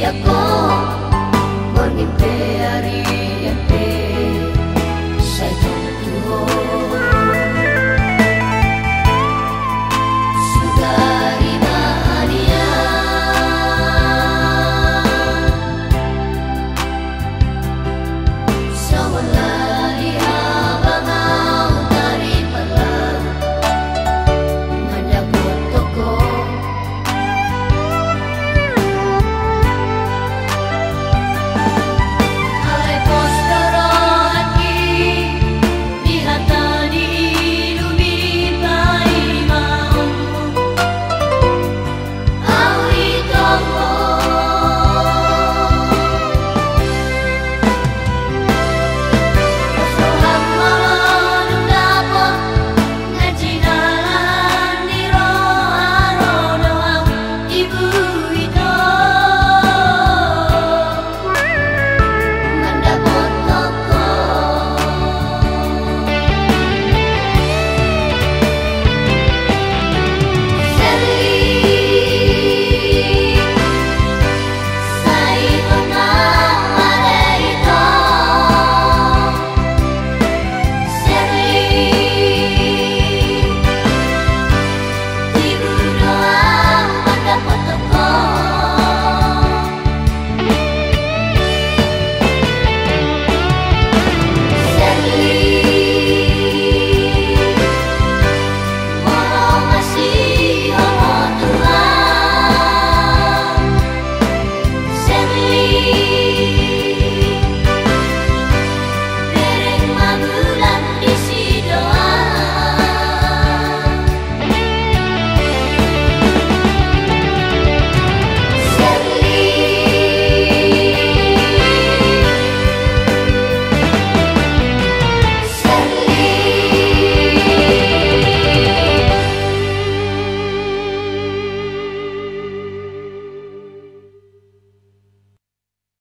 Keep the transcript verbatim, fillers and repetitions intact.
Ako mengimpi hari.